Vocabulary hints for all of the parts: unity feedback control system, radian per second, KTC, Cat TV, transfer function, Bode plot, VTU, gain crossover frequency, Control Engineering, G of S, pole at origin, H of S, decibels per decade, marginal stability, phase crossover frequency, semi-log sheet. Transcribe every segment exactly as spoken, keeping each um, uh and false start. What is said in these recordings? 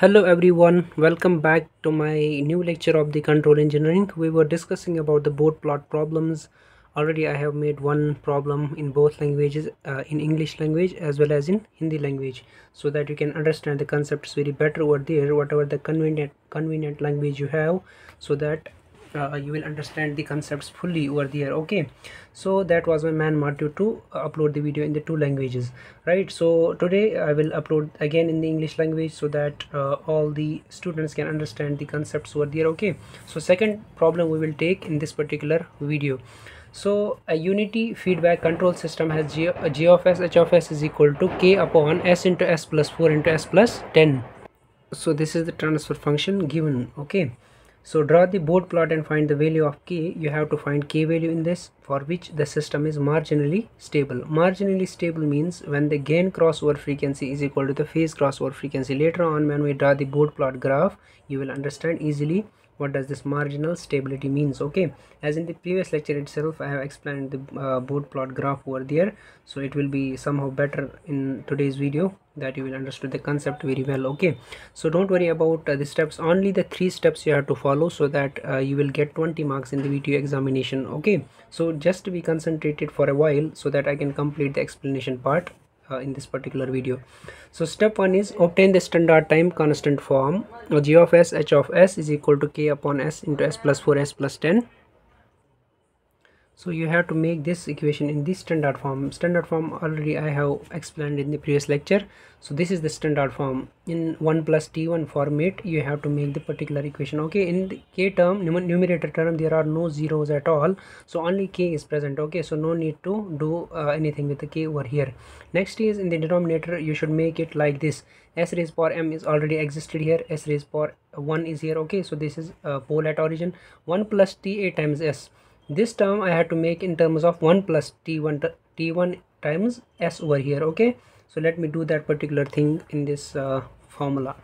Hello everyone, welcome back to my new lecture of the control engineering. We were discussing about the Bode plot problems. Already I have made one problem in both languages, uh, in English language as well as in Hindi language, so that you can understand the concepts very better over there, whatever the convenient convenient language you have, so that Uh, you will understand the concepts fully over there. Okay, so that was my man motive to upload the video in the two languages, right? So today I will upload again in the English language so that uh, all the students can understand the concepts over there. Okay, so second problem we will take in this particular video. So a unity feedback control system has G, uh, G of S, H of S is equal to K upon S into S plus four into S plus ten. So this is the transfer function given. Okay, so draw the Bode plot and find the value of K. You have to find K value in this, for which the system is marginally stable. Marginally stable means when the gain crossover frequency is equal to the phase crossover frequency. Later on, when we draw the Bode plot graph, you will understand easily what does this marginal stability means. Okay, as in the previous lecture itself, I have explained the uh, Bode plot graph over there, so it will be somehow better in today's video, that you will understand the concept very well. Okay, so don't worry about uh, the steps. Only the three steps you have to follow, so that uh, you will get twenty marks in the V T U examination. Okay, so just be concentrated for a while, so that I can complete the explanation part uh, in this particular video. So step one is obtain the standard time constant form. Now G of S, H of S is equal to K upon S into S plus four, S plus ten. So you have to make this equation in this standard form. Standard form already I have explained in the previous lecture. So this is the standard form. In one plus T one format, you have to make the particular equation. Okay, in the K term, numerator term, there are no zeros at all. So only K is present. Okay, so no need to do uh, anything with the K over here. Next is in the denominator, you should make it like this. S raised power M is already existed here. S raised power one is here. Okay, so this is uh, pole at origin. one plus T A times S. This term I had to make in terms of one plus T one T one times S over here. Okay, so let me do that particular thing in this uh, formula.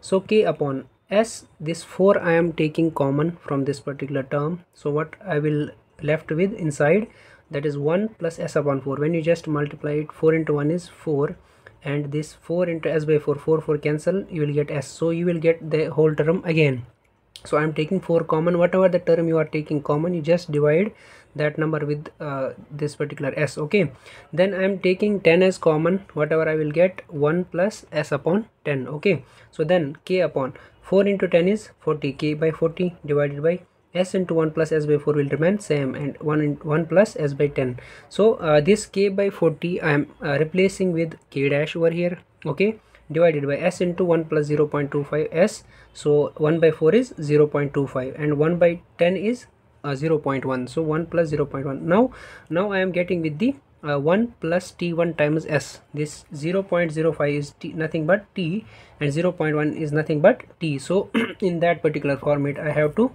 So K upon S, this four I am taking common from this particular term. So what I will left with inside, that is one plus S upon four. When you just multiply it, four into one is four, and this four into S by four, four, four cancel, you will get S. So you will get the whole term again. So I am taking four common. Whatever the term you are taking common, you just divide that number with uh, this particular S. Okay, then I am taking ten as common. Whatever I will get, one plus S upon ten. Okay, so then K upon four into ten is forty. K by forty divided by S into one plus S by four will remain same, and one in one plus S by ten. So uh, this K by forty I am uh, replacing with K dash over here. Okay, divided by S into one plus zero point two five S. So one by four is zero point two five, and one by ten is uh, zero point one. So one plus zero point one. Now, now I am getting with the uh, one plus T one times S. This zero point zero five is T, nothing but T, and zero point one is nothing but T. So in that particular format, I have to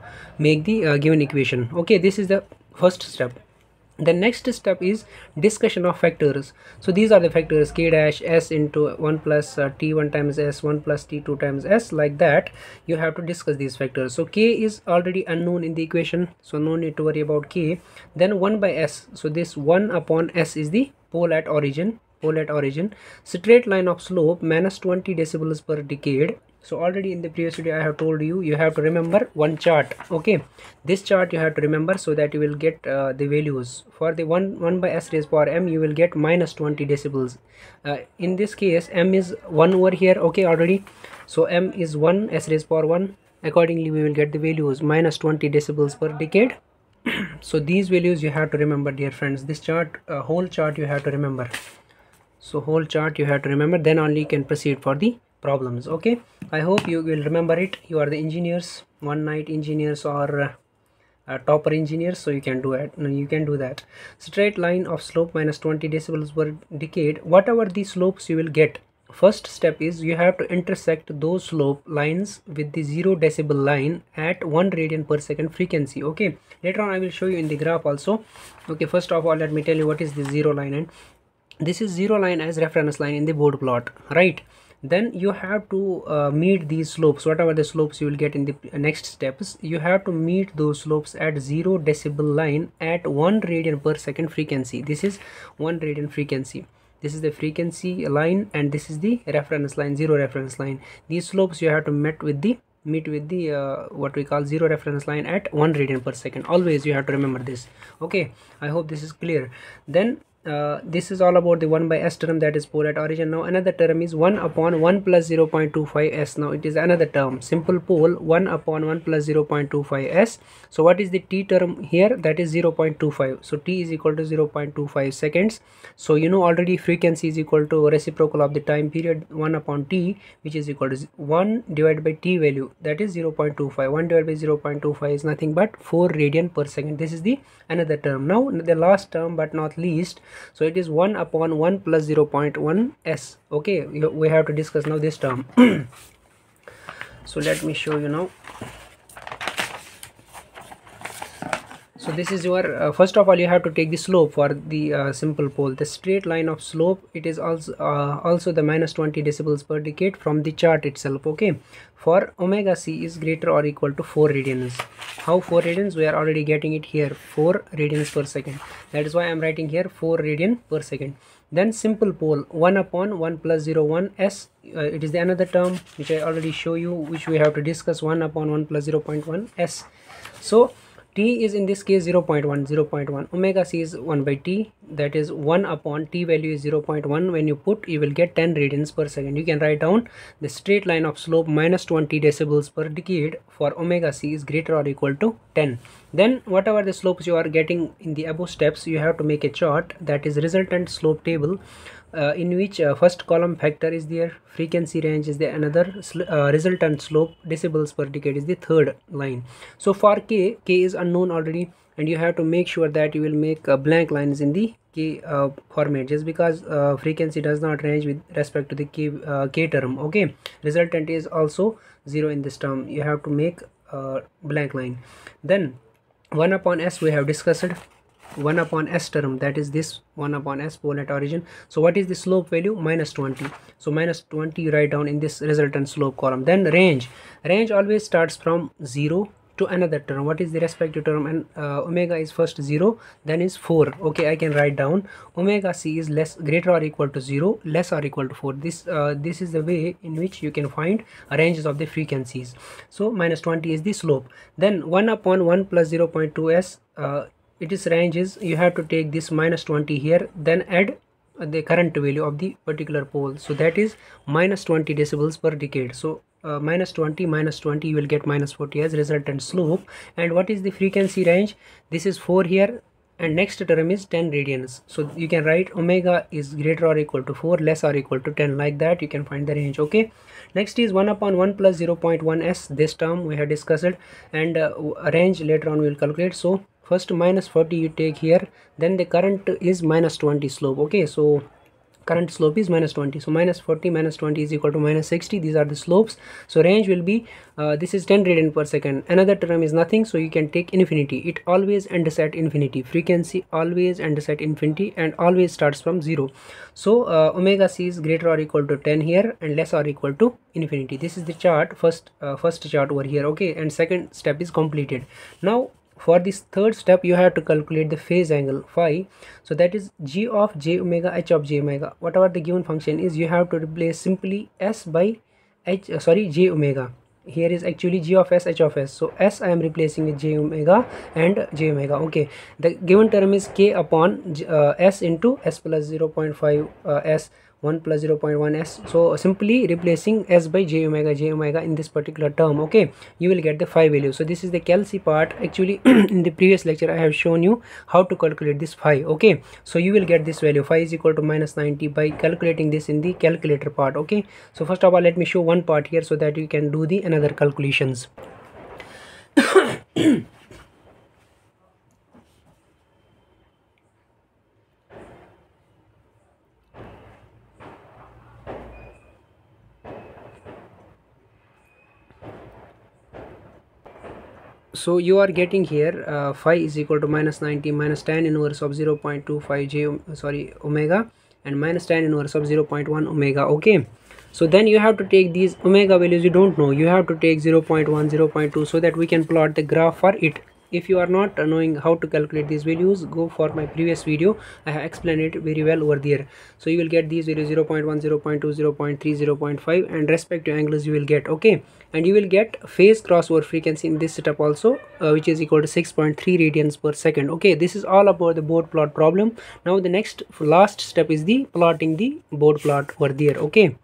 make the uh, given equation. Okay, this is the first step. The next step is discussion of factors. So these are the factors: K dash S into one plus uh, T one times S, one plus T two times S, like that. You have to discuss these factors. So K is already unknown in the equation, so no need to worry about K. Then one by S. So this one upon S is the pole at origin. Pole at origin. Straight line of slope minus twenty decibels per decade. So already in the previous video I have told you, you have to remember one chart. Okay, this chart you have to remember, so that you will get uh, the values for the one one by S raised power M. You will get minus twenty decibels. Uh, in this case, M is one over here. Okay, already, so M is one, S raised power one. Accordingly, we will get the values minus twenty decibels per decade. So these values you have to remember, dear friends. This chart, uh, whole chart, you have to remember. So whole chart you have to remember. Then only you can proceed for the problems. Okay, I hope you will remember it. You are the engineers, one night engineers, or uh, uh, topper engineers, so you can do it. No, you can do that. Straight line of slope minus twenty decibels per decade. Whatever the slopes you will get, first step is you have to intersect those slope lines with the zero decibel line at one radian per second frequency. Okay, later on I will show you in the graph also. Okay, first of all, let me tell you what is the zero line, and this is zero line as reference line in the Bode plot, right? Then you have to uh, meet these slopes. Whatever the slopes you will get in the next steps, you have to meet those slopes at zero decibel line at one radian per second frequency. This is one radian frequency. This is the frequency line and this is the reference line, zero reference line. These slopes you have to meet with the meet with the uh, what we call zero reference line at one radian per second. Always you have to remember this. Okay, I hope this is clear. Then uh, this is all about the one by s term, that is pole at origin. Now another term is one upon one plus zero point two five s. Now it is another term, simple pole, one upon one plus zero point two five s. So what is the t term here? That is zero point two five. So t is equal to zero point two five seconds. So you know already frequency is equal to reciprocal of the time period, one upon t, which is equal to one divided by t value, that is zero point two five. one divided by zero point two five is nothing but four radian per second. This is the another term. Now the last term but not least, so it is one upon one plus zero point one s. Okay, we have to discuss now this term. So let me show you now. So this is your uh, first of all you have to take the slope for the uh, simple pole, the straight line of slope. It is also uh, also the minus twenty decibels per decade from the chart itself. Okay, for omega c is greater or equal to four radians. How four radians? We are already getting it here, four radians per second. That is why I am writing here four radian per second. Then simple pole, one upon one plus zero point one s. Uh, it is the another term which I already show you, which we have to discuss, one upon one plus zero point one s. So t is in this case zero point one zero point one, omega c is one by t, that is one upon t value is zero point one. When you put, you will get ten radians per second. You can write down the straight line of slope minus twenty decibels per decade for omega c is greater or equal to ten. Then whatever the slopes you are getting in the above steps, you have to make a chart, that is resultant slope table, Uh, in which uh, first column factor is there, frequency range is the another, uh, resultant slope decibels per decade is the third line. So for k, k is unknown already, and you have to make sure that you will make uh, blank lines in the k uh, format, just because uh, frequency does not range with respect to the k uh, k term. Okay, resultant is also zero in this term. You have to make uh, blank line. Then one upon s we have discussed, one upon s term, that is this one upon s pole at origin. So what is the slope value? Minus twenty. So minus twenty you write down in this resultant slope column. Then range, range always starts from zero to another term. What is the respective term? And uh, omega is first zero, then is four. Okay, I can write down omega c is less greater or equal to zero, less or equal to four. This uh, this is the way in which you can find ranges of the frequencies. So minus twenty is the slope. Then one upon one plus zero point two s, uh, it is ranges. You have to take this minus twenty here, then add the current value of the particular pole. So that is minus twenty decibels per decade. So uh, minus twenty minus twenty, you will get minus forty as resultant slope. And what is the frequency range? This is four here, and next term is ten radians. So you can write omega is greater or equal to four, less or equal to ten. Like that you can find the range. Okay, next is one upon one plus zero point one s. This term we have discussed, and uh, range later on we will calculate. So first minus forty you take here, then the current is minus twenty slope. Okay, so current slope is minus twenty. So minus forty minus twenty is equal to minus sixty. These are the slopes. So range will be uh, this is ten radian per second. Another term is nothing, so you can take infinity. It always ends at infinity. Frequency always ends at infinity and always starts from zero. So uh, omega c is greater or equal to ten here, and less or equal to infinity. This is the chart, first uh, first chart over here. Okay, and second step is completed. Now for this third step you have to calculate the phase angle phi. So that is g of j omega, h of j omega. Whatever the given function is, you have to replace simply s by h, uh, sorry j omega. Here is actually g of s, h of s. So s I am replacing with j omega and j omega. Okay, the given term is k upon uh, s into s plus zero point five uh, s, one plus zero point one s. So simply replacing s by j omega, j omega in this particular term. Okay, you will get the phi value. So this is the calci part. Actually in the previous lecture I have shown you how to calculate this phi. Okay, so you will get this value. Phi is equal to minus ninety by calculating this in the calculator part. Okay, so first of all let me show one part here so that you can do the another calculations. So you are getting here uh, phi is equal to minus ninety minus tan inverse of zero point two five j sorry omega and minus tan inverse of zero point one omega. Okay, so then you have to take these omega values. You don't know, you have to take zero point one zero point two so that we can plot the graph for it. If you are not knowing how to calculate these values, go for my previous video. I have explained it very well over there. So you will get these values zero point one, zero point two, zero point three, zero point five, and respect to angles you will get, okay. And you will get phase crossover frequency in this setup also, uh, which is equal to six point three radians per second, okay. This is all about the Bode plot problem. Now the next last step is the plotting the Bode plot over there, okay.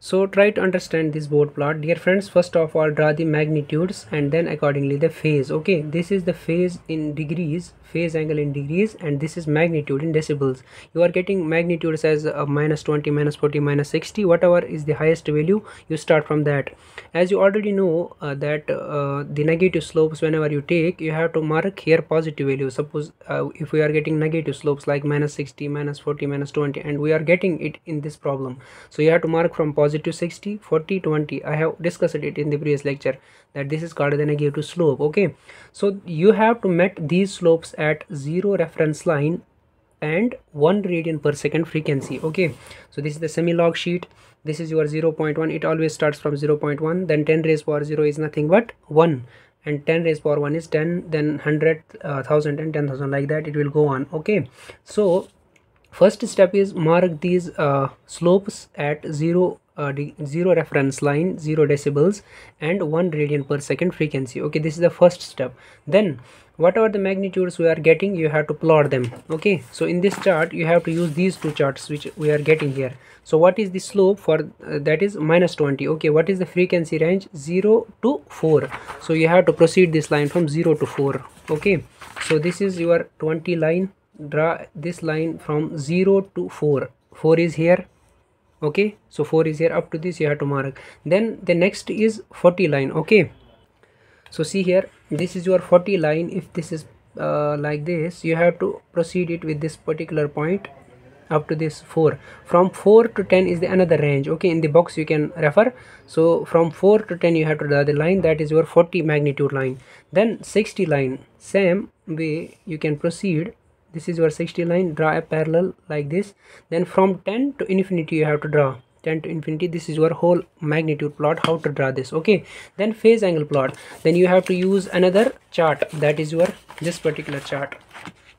So try to understand this Bode plot, dear friends. First of all, draw the magnitudes and then accordingly the phase, okay. This is the phase in degrees, phase angle in degrees, and this is magnitude in decibels. You are getting magnitudes as uh, minus twenty, minus forty, minus sixty, whatever is the highest value, you start from that. As you already know uh, that uh, the negative slopes, whenever you take, you have to mark here positive value. Suppose uh, if we are getting negative slopes like minus sixty, minus forty, minus twenty, and we are getting it in this problem, so you have to mark from positive positive sixty, forty, twenty. I have discussed it in the previous lecture that this is called the negative slope, okay. So you have to met these slopes at zero reference line and one radian per second frequency, okay. So this is the semi-log sheet. This is your zero point one. It always starts from zero point one, then ten raised power zero is nothing but one, and ten raised power one is ten, then one hundred, one thousand, and ten thousand, like that it will go on, okay. So first step is mark these uh, slopes at zero Uh, zero reference line, zero decibels, and one radian per second frequency, okay. This is the first step. Then whatever the magnitudes we are getting, you have to plot them, okay. So in this chart you have to use these two charts which we are getting here. So what is the slope for uh, that is minus twenty, okay. What is the frequency range? Zero to four. So you have to proceed this line from zero to four, okay. So this is your twenty line. Draw this line from zero to four. Four is here, okay. So four is here, up to this you have to mark. Then the next is forty line, okay. So see here, this is your forty line. If this is uh, like this, you have to proceed it with this particular point up to this four. From four to ten is the another range, okay. In the box you can refer. So from four to ten you have to draw the line. That is your forty magnitude line. Then sixty line, same way you can proceed. This is your sixty line. Draw a parallel like this. Then from ten to infinity you have to draw. ten to infinity, this is your whole magnitude plot, how to draw this, okay. Then phase angle plot. Then you have to use another chart, that is your this particular chart.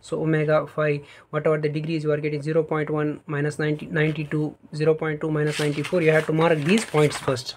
So omega, phi, whatever the degrees you are getting, zero point one, minus ninety, ninety-two, zero point two, minus ninety-four, you have to mark these points first.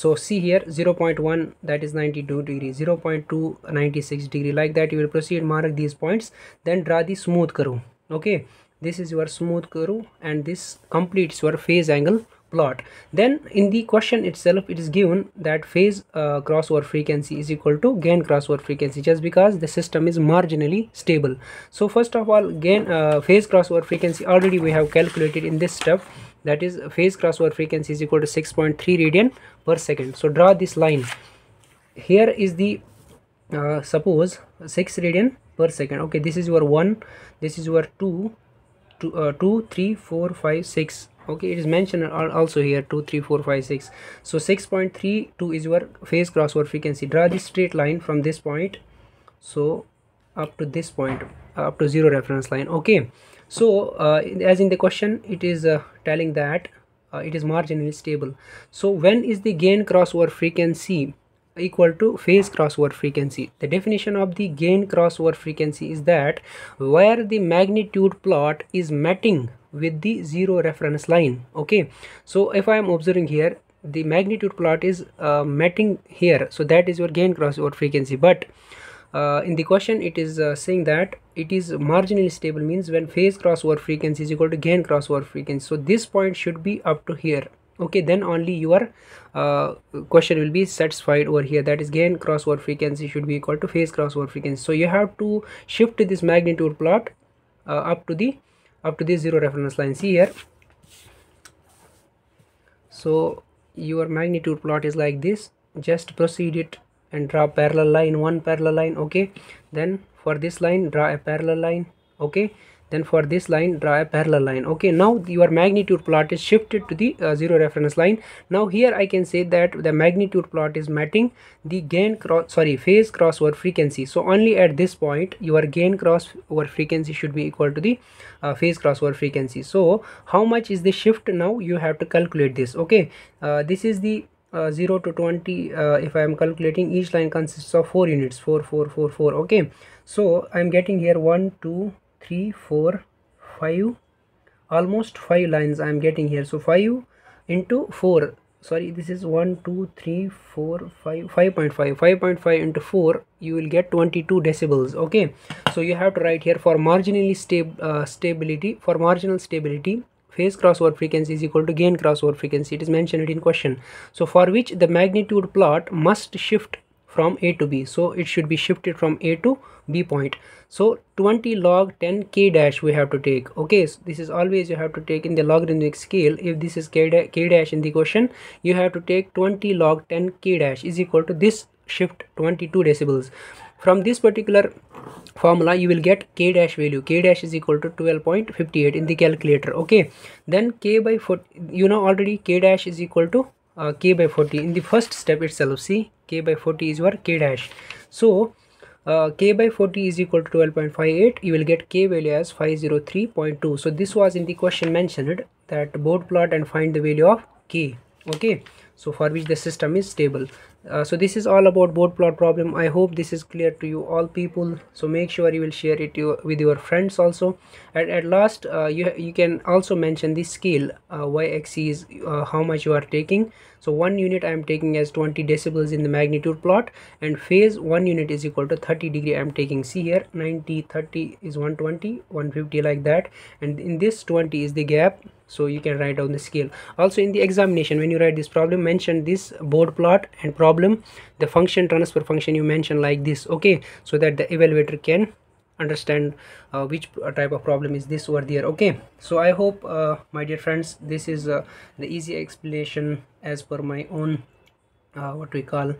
So see here, zero point one, that is ninety-two degrees, zero point two, ninety-six degree, like that you will proceed, mark these points. Then draw the smooth curve, okay. This is your smooth curve, and this completes your phase angle plot. Then in the question itself it is given that phase uh, crossover frequency is equal to gain crossover frequency, just because the system is marginally stable. So first of all, gain uh, phase crossover frequency already we have calculated in this step. That is, phase crossover frequency is equal to six point three radian per second. So draw this line. Here is the uh, suppose six radian per second, okay. This is your one, this is your two, two, uh, two, three, four, five, six, okay. It is mentioned also here, two, three, four, five, six. So six point three two is your phase crossover frequency. Draw this straight line from this point, so up to this point, uh, up to zero reference line, okay. So uh, as in the question it is uh, telling that uh, it is marginally stable. So when is the gain crossover frequency equal to phase crossover frequency? The definition of the gain crossover frequency is that where the magnitude plot is matching with the zero reference line, okay. So if I am observing here, the magnitude plot is uh, matching here, so that is your gain crossover frequency. But Uh, in the question it is uh, saying that it is marginally stable, means when phase crossover frequency is equal to gain crossover frequency. So this point should be up to here, okay. Then only your uh, question will be satisfied over here, that is gain crossover frequency should be equal to phase crossover frequency. So you have to shift this magnitude plot uh, up to the up to the zero reference line. See here, so your magnitude plot is like this. Just proceed it and draw parallel line, one parallel line, okay. Then for this line draw a parallel line, okay. Then for this line draw a parallel line, okay. Now your magnitude plot is shifted to the uh, zero reference line. Now here I can say that the magnitude plot is matching the gain cross sorry phase crossover frequency. So only at this point your gain crossover frequency should be equal to the uh, phase crossover frequency. So how much is the shift? Now you have to calculate this, okay. Uh, this is the uh, zero to twenty, uh, if I am calculating, each line consists of four units, four, four, four, four. Okay, so I am getting here one, two, three, four, five, almost five lines I am getting here. So five into four, sorry, this is one, two, three, four, five, five point five, five point five into four, you will get twenty-two decibels. Okay, so you have to write here for marginally stab uh, stability, for marginal stability, phase crossover frequency is equal to gain crossover frequency. It is mentioned in question. So for which the magnitude plot must shift from A to B. So it should be shifted from A to B point. So twenty log ten K dash we have to take. Okay, so this is always you have to take in the logarithmic scale. If this is K, da K dash in the question, you have to take twenty log ten K dash is equal to this shift twenty-two decibels. From this particular formula you will get K dash value. K dash is equal to twelve point five eight in the calculator. Okay, then K by forty, you know already K dash is equal to Uh, K by forty in the first step itself. See, K by forty is your K dash. So uh, K by forty is equal to twelve point five eight. You will get K value as five hundred three point two. So this was in the question mentioned that Bode plot and find the value of K. Okay, so for which the system is stable. Uh, so this is all about Bode plot problem. I hope this is clear to you all people. So make sure you will share it to, with your friends also. And at last, uh, you you can also mention the scale. Uh, y-axis, uh, how much you are taking. So one unit I am taking as twenty decibels in the magnitude plot, and phase one unit is equal to thirty degree. I am taking. See here, ninety, thirty is one twenty, one fifty like that. And in this twenty is the gap. So you can write down the scale. Also in the examination, when you write this problem, mention this Bode plot and problem, the function, transfer function, you mention like this. Okay, so that the evaluator can understand uh, which type of problem is this over there. Okay, so I hope uh, my dear friends, this is uh, the easy explanation as per my own uh, what we call